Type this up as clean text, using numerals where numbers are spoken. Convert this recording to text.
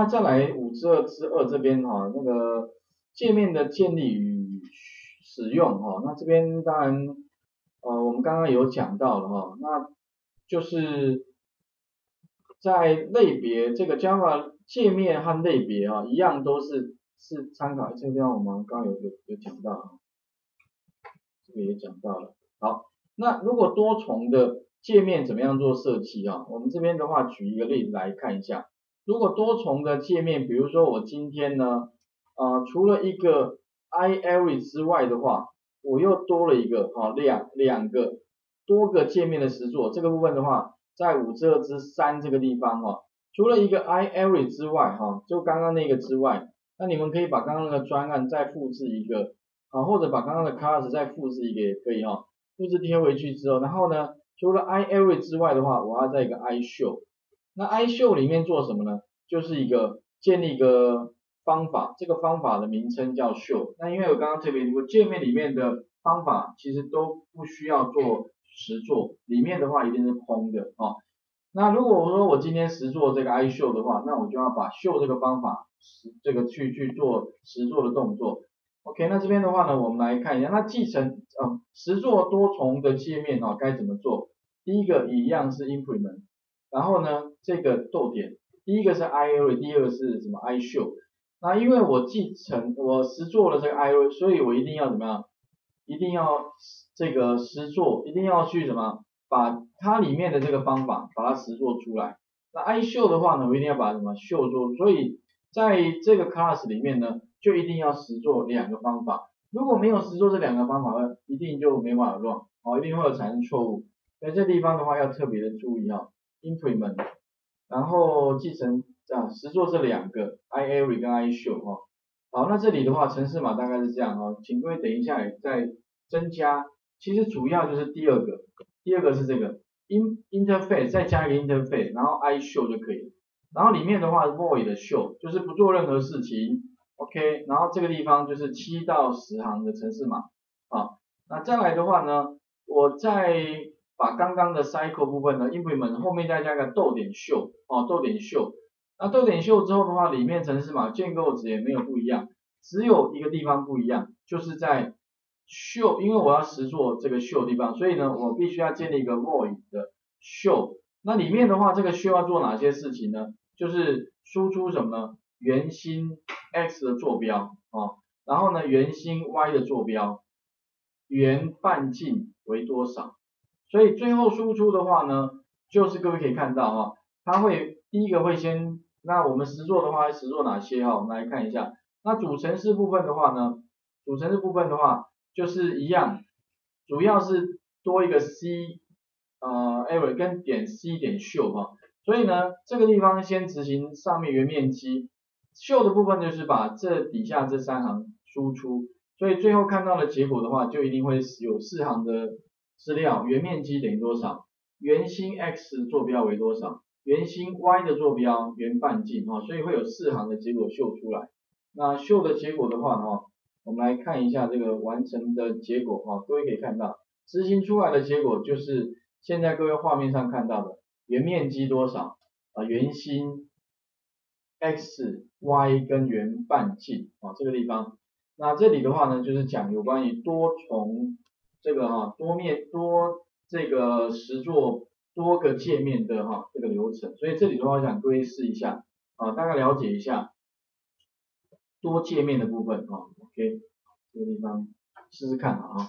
那再来5之2之2这边哈，那个界面的建立与使用哈，那这边当然我们刚刚有讲到了哈，那就是在类别这个 Java 界面和类别啊一样都是参考，这个地方我们刚刚有讲到，这个也讲到了。好，那如果多重的界面怎么样做设计啊？我们这边的话举一个例子来看一下。如果多重的界面，比如说我今天呢，除了一个 iArray 之外的话，我又多了一个，两个多个界面的实作。这个部分的话，在5之2之3这个地方哈，除了一个 iArray 之外哈，就刚刚那个之外，那你们可以把刚刚那个专案再复制一个，啊，或者把刚刚的 class 再复制一个也可以哈，复制贴回去之后，然后呢？除了 iArray 之外的话，我要在一个 IShow。那 IShow 里面做什么呢？就是一个建立一个方法，这个方法的名称叫 show。那因为我刚刚特别提过，界面里面的方法其实都不需要做实作，里面的话一定是空的啊。那如果我说我今天实做这个 IShow 的话，那我就要把 show 这个方法这个去做实做的动作。OK， 那这边的话呢，我们来看一下，那继承实作多重的界面哦，该怎么做？第一个一样是 implement， 然后呢，这个逗点，第一个是 iArray， 第二个是什么 IShow。那因为我实作了这个 iArray， 所以我一定要怎么样？一定要这个实作，一定要去什么？把它里面的这个方法把它实作出来。那 IShow 的话呢，我一定要把什么 show 做，所以在这个 class 里面呢。就一定要实作两个方法，如果没有实作这两个方法，一定就没办法乱，一定会有产生错误。所以这地方的话要特别的注意啊 ，implement， 然后继承实作这两个 iArray 跟 iShow 哈。好，那这里的话程式码大概是这样啊，请各位等一下再增加，其实主要就是第二个是这个 interface 再加一个 interface， 然后 iShow 就可以了。然后里面的话 void 的 show 就是不做任何事情。OK， 然后这个地方就是7到10行的程式码啊。那再来的话呢，我再把刚刚的 cycle 部分呢 implement 后面再加个逗点 show 啊，逗点 show。那逗点 show 之后的话，里面程式码建构值也没有不一样，只有一个地方不一样，就是在 show， 因为我要实作这个 show 地方，所以呢，我必须要建立一个 void 的 show。那里面的话，这个 show 要做哪些事情呢？就是输出什么呢？圆心 x 的坐标啊，然后呢圆心 y 的坐标，圆半径为多少？所以最后输出的话呢，就是各位可以看到哈，它会第一个会先，那我们实作的话实作哪些哈？我们来看一下。那主程式部分的话呢，主程式部分的话就是一样，主要是多一个 c array 跟点 c 点 show 哈，所以呢这个地方先执行上面圆面积。show 的部分就是把这底下这3行输出，所以最后看到的结果的话，就一定会有4行的资料，圆面积等于多少，圆心 x 坐标为多少，圆心 y 的坐标，圆半径哈，所以会有4行的结果秀出来。那秀的结果的话哈，我们来看一下这个完成的结果哈，各位可以看到，执行出来的结果就是现在各位画面上看到的，圆面积多少啊，圆心。x、y 跟圆半径啊，这个地方，那这里的话呢，就是讲有关于多重这个哈多这个实作多个界面的哈这个流程，所以这里的话我想各位试一下啊，大概了解一下多界面的部分啊 ，OK， 这个地方试试看啊。